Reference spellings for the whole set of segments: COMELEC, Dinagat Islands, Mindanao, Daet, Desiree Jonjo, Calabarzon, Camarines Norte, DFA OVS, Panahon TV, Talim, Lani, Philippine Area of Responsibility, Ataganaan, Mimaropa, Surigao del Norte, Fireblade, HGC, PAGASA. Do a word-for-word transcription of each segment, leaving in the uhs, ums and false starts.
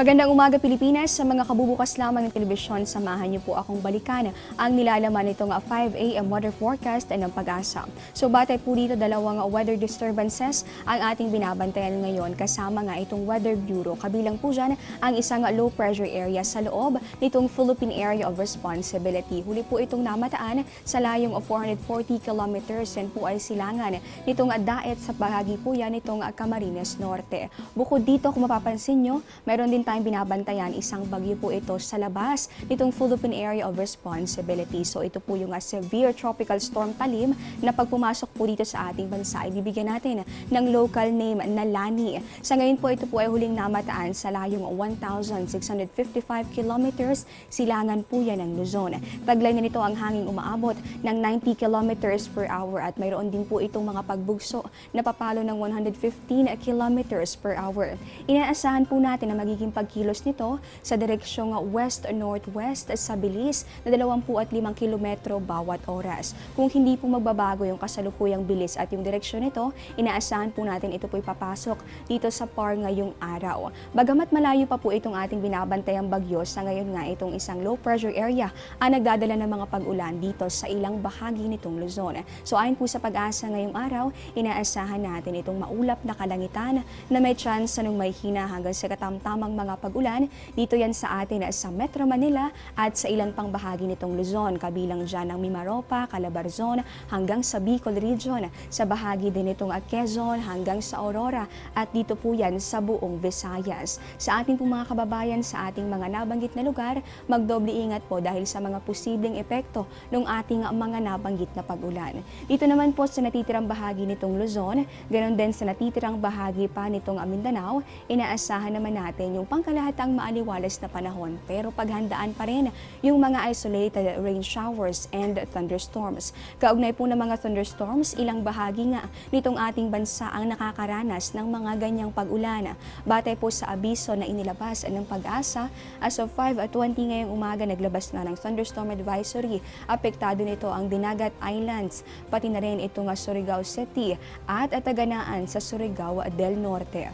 Magandang umaga Pilipinas, sa mga kabubukas lamang ng telebisyon, samahan niyo po akong balikan ang nilalaman nitong five A M weather forecast ng PAGASA. So batay po dito dalawang weather disturbances ang ating binabantayan ngayon kasama nga itong Weather Bureau. Kabilang po dyan ang isang low pressure area sa loob nitong Philippine Area of Responsibility. Huli po itong namataan sa layong of four hundred forty kilometers and po ay silangan nitong daet sa bahagi po yan nitong Camarines Norte. Bukod dito kung mapapansin nyo, meron din tayong binabantayan isang bagyo po ito sa labas nitong Philippine Area of Responsibility. So ito po yung severe tropical storm Talim na pagpumasok po dito sa ating bansa. Ibibigyan natin ng local name na Lani. Sa ngayon po ito po ay huling namataan sa layong one thousand six hundred fifty-five kilometers. Silangan po yan ng Luzon. Taglay na nito ang hangin umaabot ng ninety kilometers per hour at mayroon din po itong mga pagbugso na papalo ng one hundred fifteen kilometers per hour. Inaasahan po natin na magiging pagkilos nito sa direksyong west-northwest sa bilis na dalawampu't limang kilometro bawat oras. Kung hindi po magbabago yung kasalukuyang bilis at yung direksyon nito, inaasahan po natin ito po ipapasok dito sa par ngayong araw. Bagamat malayo pa po itong ating binabantayang bagyo, sa ngayon nga itong isang low pressure area ang nagdadala ng mga pag-ulan dito sa ilang bahagi nitong Luzon. So ayon po sa PAGASA ngayong araw, inaasahan natin itong maulap na kalangitan na may chance nung may hina hanggang sa katamtamang mga pag-ulan. Dito yan sa atin sa Metro Manila at sa ilang pang bahagi nitong Luzon, kabilang dyan ng Mimaropa, Calabarzon hanggang sa Bicol Region, sa bahagi din itong Quezon hanggang sa Aurora at dito po yan sa buong Visayas. Sa ating po mga kababayan sa ating mga nabanggit na lugar, magdoble ingat po dahil sa mga posibleng epekto ng ating mga nabanggit na pag-ulan. Dito naman po sa natitirang bahagi nitong Luzon, ganoon din sa natitirang bahagi pa nitong Mindanao, inaasahan naman natin yung pangkalahatang maaliwalas na panahon, pero paghandaan pa rin yung mga isolated rain showers and thunderstorms. Kaugnay po ng mga thunderstorms, ilang bahagi nga nitong ating bansa ang nakakaranas ng mga ganyang pag-ulan. Batay po sa abiso na inilabas ng PAGASA, as of five twenty ngayong umaga naglabas na ng thunderstorm advisory. Apektado nito ang Dinagat Islands, pati na rin itong Surigao City at Ataganaan sa Surigao del Norte.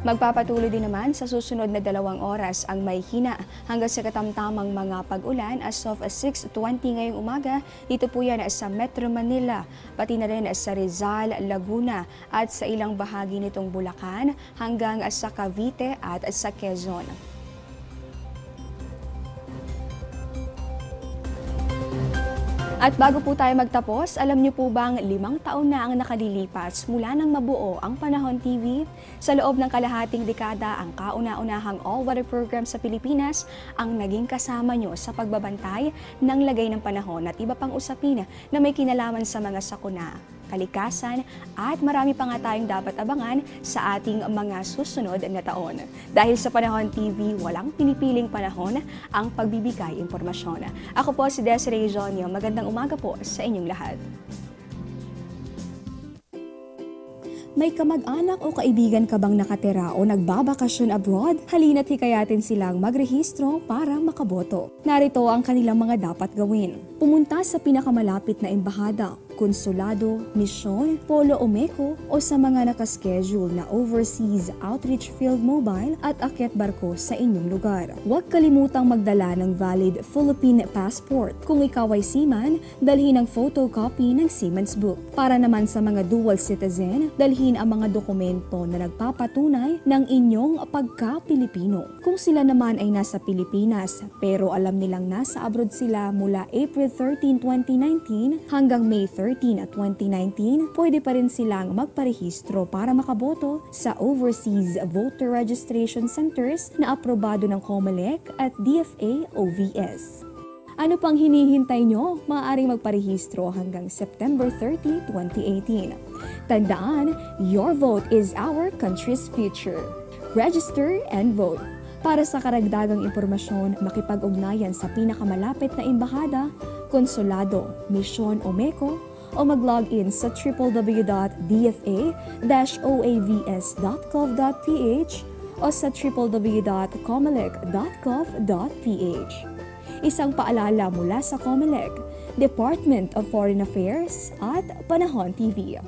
Magpapatuloy din naman sa susunod na dalawang oras ang may hina hanggang sa katamtamang mga pag-ulan as of six twenty ngayong umaga. Dito po yan sa Metro Manila, pati na rin sa Rizal, Laguna at sa ilang bahagi nitong Bulacan hanggang sa Cavite at sa Quezon. At bago po tayo magtapos, alam niyo po bang limang taon na ang nakalilipas mula nang mabuo ang Panahon T V? Sa loob ng kalahating dekada, ang kauna-unahang all-weather program sa Pilipinas ang naging kasama niyo sa pagbabantay ng lagay ng panahon at iba pang usapin na may kinalaman sa mga sakuna, kalikasan at marami pa nga tayong dapat abangan sa ating mga susunod na taon. Dahil sa Panahon T V, walang pinipiling panahon ang pagbibigay impormasyon. Ako po si Desiree Jonjo. Magandang umaga po sa inyong lahat. May kamag-anak o kaibigan ka bang nakatera o nagbabakasyon abroad? Halina't hikayatin silang magrehistro para makaboto. Narito ang kanilang mga dapat gawin. Pumunta sa pinakamalapit na embahada, konsulado, misyon, polo o meko o sa mga nakaschedule na overseas outreach field mobile at akyat barko sa inyong lugar. Huwag kalimutang magdala ng valid Philippine passport. Kung ikaw ay seaman, dalhin ang photocopy ng seaman's book. Para naman sa mga dual citizen, dalhin ang mga dokumento na nagpapatunay ng inyong pagka-Pilipino. Kung sila naman ay nasa Pilipinas pero alam nilang nasa abroad sila mula April thirteen, twenty nineteen hanggang May thirteen at twenty nineteen, pwede pa rin silang magparehistro para makaboto sa Overseas Voter Registration Centers na aprobado ng COMELEC at D F A O V S. Ano pang hinihintay nyo? Maaaring magparehistro hanggang September thirty, twenty eighteen. Tandaan, your vote is our country's future. Register and vote. Para sa karagdagang impormasyon, makipag-ugnayan sa pinakamalapit na embahada, konsulado, misyon o meko o mag-login sa w w w dot d f a dash o a v s dot gov dot p h o sa w w w dot comelec dot gov dot p h. Isang paalala mula sa COMELEC, Department of Foreign Affairs at Panahon T V.